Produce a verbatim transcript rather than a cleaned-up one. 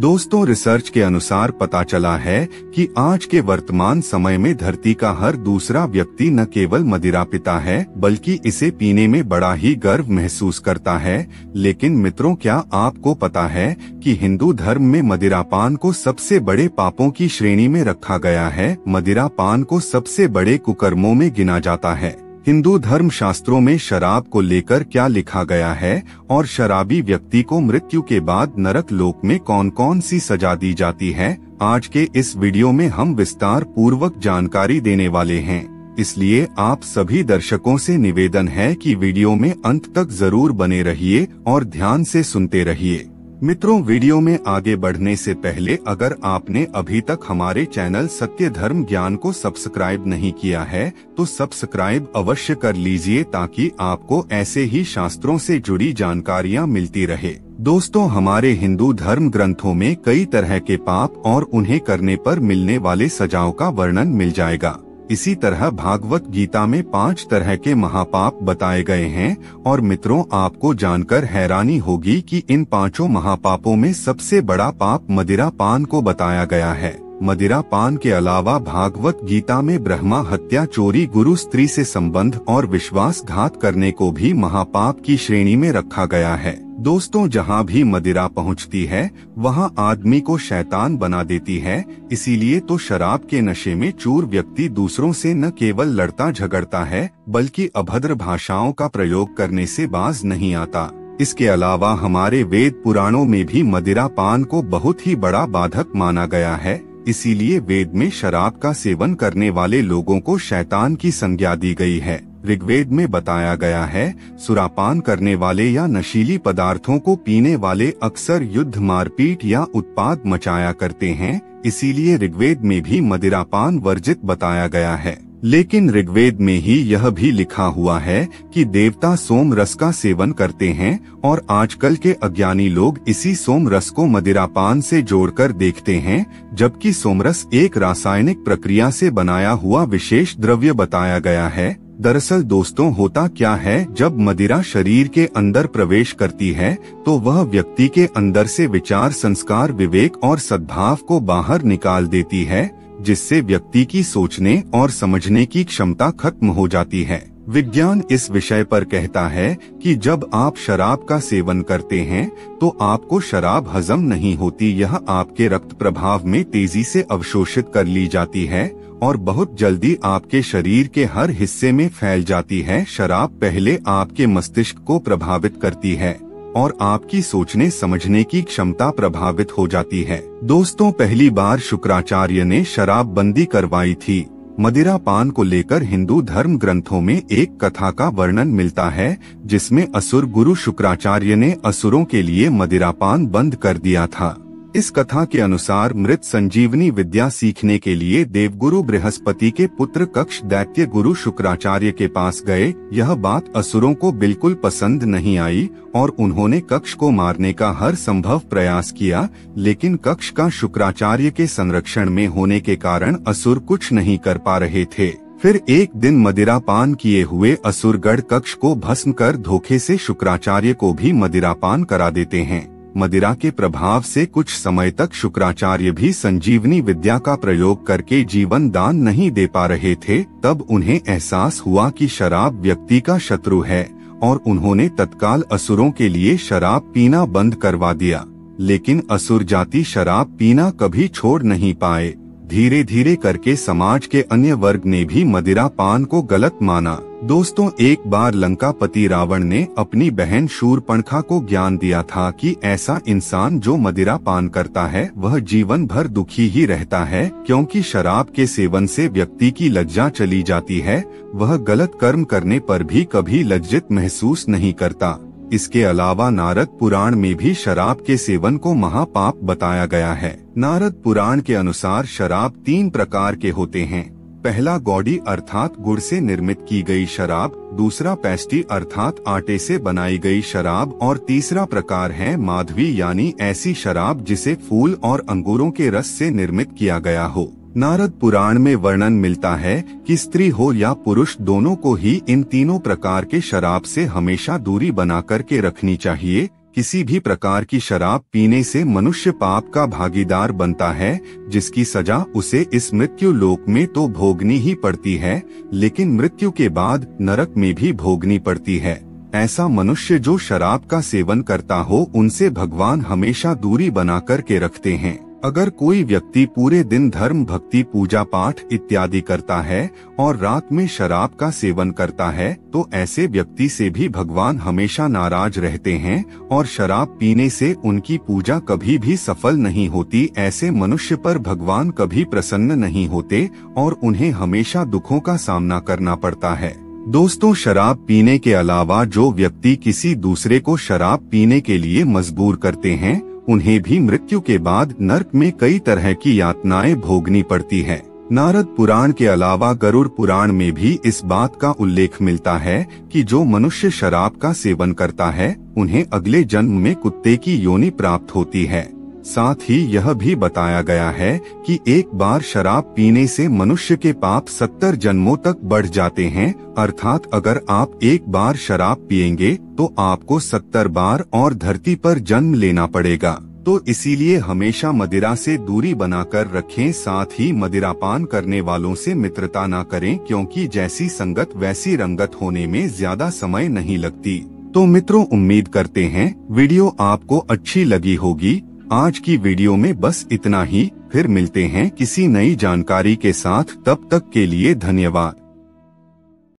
दोस्तों, रिसर्च के अनुसार पता चला है कि आज के वर्तमान समय में धरती का हर दूसरा व्यक्ति न केवल मदिरा पीता है बल्कि इसे पीने में बड़ा ही गर्व महसूस करता है। लेकिन मित्रों, क्या आपको पता है कि हिंदू धर्म में मदिरापान को सबसे बड़े पापों की श्रेणी में रखा गया है। मदिरापान को सबसे बड़े कुकर्मों में गिना जाता है। हिंदू धर्म शास्त्रों में शराब को लेकर क्या लिखा गया है और शराबी व्यक्ति को मृत्यु के बाद नरक लोक में कौन कौन सी सजा दी जाती है, आज के इस वीडियो में हम विस्तार पूर्वक जानकारी देने वाले हैं। इसलिए आप सभी दर्शकों से निवेदन है कि वीडियो में अंत तक जरूर बने रहिए और ध्यान से सुनते रहिए। मित्रों, वीडियो में आगे बढ़ने से पहले अगर आपने अभी तक हमारे चैनल सत्य धर्म ज्ञान को सब्सक्राइब नहीं किया है तो सब्सक्राइब अवश्य कर लीजिए ताकि आपको ऐसे ही शास्त्रों से जुड़ी जानकारियां मिलती रहे। दोस्तों, हमारे हिंदू धर्म ग्रंथों में कई तरह के पाप और उन्हें करने पर मिलने वाले सजाओं का वर्णन मिल जाएगा। इसी तरह भागवत गीता में पांच तरह के महापाप बताए गए हैं और मित्रों, आपको जानकर हैरानी होगी कि इन पांचों महापापों में सबसे बड़ा पाप मदिरा पान को बताया गया है। मदिरा पान के अलावा भागवत गीता में ब्रह्मा हत्या, चोरी, गुरु स्त्री से संबंध और विश्वासघात करने को भी महापाप की श्रेणी में रखा गया है। दोस्तों, जहाँ भी मदिरा पहुँचती है वहाँ आदमी को शैतान बना देती है। इसीलिए तो शराब के नशे में चूर व्यक्ति दूसरों से न केवल लड़ता झगड़ता है बल्कि अभद्र भाषाओं का प्रयोग करने से बाज नहीं आता। इसके अलावा हमारे वेद पुराणों में भी मदिरा पान को बहुत ही बड़ा बाधक माना गया है। इसीलिए वेद में शराब का सेवन करने वाले लोगों को शैतान की संज्ञा दी गई है। ऋग्वेद में बताया गया है, सुरापान करने वाले या नशीली पदार्थों को पीने वाले अक्सर युद्ध, मारपीट या उत्पाद मचाया करते हैं। इसीलिए ऋग्वेद में भी मदिरापान वर्जित बताया गया है। लेकिन ऋग्वेद में ही यह भी लिखा हुआ है कि देवता सोम रस का सेवन करते हैं और आजकल के अज्ञानी लोग इसी सोम रस को मदिरापान से जोड़कर देखते हैं, जबकि सोमरस एक रासायनिक प्रक्रिया से बनाया हुआ विशेष द्रव्य बताया गया है। दरअसल दोस्तों, होता क्या है, जब मदिरा शरीर के अंदर प्रवेश करती है तो वह व्यक्ति के अंदर से विचार, संस्कार, विवेक और सद्भाव को बाहर निकाल देती है, जिससे व्यक्ति की सोचने और समझने की क्षमता खत्म हो जाती है। विज्ञान इस विषय पर कहता है कि जब आप शराब का सेवन करते हैं तो आपको शराब हजम नहीं होती। यह आपके रक्त प्रभाव में तेजी से अवशोषित कर ली जाती है और बहुत जल्दी आपके शरीर के हर हिस्से में फैल जाती है। शराब पहले आपके मस्तिष्क को प्रभावित करती है और आपकी सोचने समझने की क्षमता प्रभावित हो जाती है। दोस्तों, पहली बार शुक्राचार्य ने शराबबंदी करवाई थी। मदिरा पान को लेकर हिंदू धर्म ग्रंथों में एक कथा का वर्णन मिलता है जिसमें असुर गुरु शुक्राचार्य ने असुरों के लिए मदिरा पान बंद कर दिया था। इस कथा के अनुसार मृत संजीवनी विद्या सीखने के लिए देवगुरु बृहस्पति के पुत्र कक्ष दैत्य गुरु शुक्राचार्य के पास गए। यह बात असुरों को बिल्कुल पसंद नहीं आई और उन्होंने कक्ष को मारने का हर संभव प्रयास किया, लेकिन कक्ष का शुक्राचार्य के संरक्षण में होने के कारण असुर कुछ नहीं कर पा रहे थे। फिर एक दिन मदिरापान किए हुए असुरगढ़ कक्ष को भस्म कर धोखे से शुक्राचार्य को भी मदिरापान करा देते हैं। मदिरा के प्रभाव से कुछ समय तक शुक्राचार्य भी संजीवनी विद्या का प्रयोग करके जीवन दान नहीं दे पा रहे थे। तब उन्हें एहसास हुआ कि शराब व्यक्ति का शत्रु है और उन्होंने तत्काल असुरों के लिए शराब पीना बंद करवा दिया। लेकिन असुर जाति शराब पीना कभी छोड़ नहीं पाए। धीरे धीरे करके समाज के अन्य वर्ग ने भी मदिरा पान को गलत माना। दोस्तों, एक बार लंकापति रावण ने अपनी बहन शूर्पणखा को ज्ञान दिया था कि ऐसा इंसान जो मदिरा पान करता है वह जीवन भर दुखी ही रहता है, क्योंकि शराब के सेवन से व्यक्ति की लज्जा चली जाती है। वह गलत कर्म करने पर भी कभी लज्जित महसूस नहीं करता। इसके अलावा नारद पुराण में भी शराब के सेवन को महापाप बताया गया है। नारद पुराण के अनुसार शराब तीन प्रकार के होते हैं। पहला गौड़ी अर्थात गुड़ से निर्मित की गई शराब, दूसरा पेस्टी अर्थात आटे से बनाई गई शराब और तीसरा प्रकार है माधवी, यानी ऐसी शराब जिसे फूल और अंगूरों के रस से निर्मित किया गया हो। नारद पुराण में वर्णन मिलता है कि स्त्री हो या पुरुष, दोनों को ही इन तीनों प्रकार के शराब से हमेशा दूरी बना करके रखनी चाहिए, किसी भी प्रकार की शराब पीने से मनुष्य पाप का भागीदार बनता है, जिसकी सजा उसे इस मृत्यु लोक में तो भोगनी ही पड़ती है, लेकिन मृत्यु के बाद नरक में भी भोगनी पड़ती है। ऐसा मनुष्य जो शराब का सेवन करता हो, उनसे भगवान हमेशा दूरी बना कर के रखते हैं। अगर कोई व्यक्ति पूरे दिन धर्म भक्ति पूजा पाठ इत्यादि करता है और रात में शराब का सेवन करता है, तो ऐसे व्यक्ति से भी भगवान हमेशा नाराज रहते हैं और शराब पीने से उनकी पूजा कभी भी सफल नहीं होती। ऐसे मनुष्य पर भगवान कभी प्रसन्न नहीं होते और उन्हें हमेशा दुखों का सामना करना पड़ता है। दोस्तों, शराब पीने के अलावा जो व्यक्ति किसी दूसरे को शराब पीने के लिए मजबूर करते हैं, उन्हें भी मृत्यु के बाद नर्क में कई तरह की यातनाएं भोगनी पड़ती हैं। नारद पुराण के अलावा गरुड़ पुराण में भी इस बात का उल्लेख मिलता है कि जो मनुष्य शराब का सेवन करता है, उन्हें अगले जन्म में कुत्ते की योनि प्राप्त होती है। साथ ही यह भी बताया गया है कि एक बार शराब पीने से मनुष्य के पाप सत्तर जन्मों तक बढ़ जाते हैं, अर्थात अगर आप एक बार शराब पिएंगे तो आपको सत्तर बार और धरती पर जन्म लेना पड़ेगा। तो इसीलिए हमेशा मदिरा से दूरी बनाकर रखें। साथ ही मदिरापान करने वालों से मित्रता ना करें, क्योंकि जैसी संगत वैसी रंगत होने में ज्यादा समय नहीं लगती। तो मित्रों, उम्मीद करते हैं वीडियो आपको अच्छी लगी होगी। आज की वीडियो में बस इतना ही, फिर मिलते हैं किसी नई जानकारी के साथ। तब तक के लिए धन्यवाद।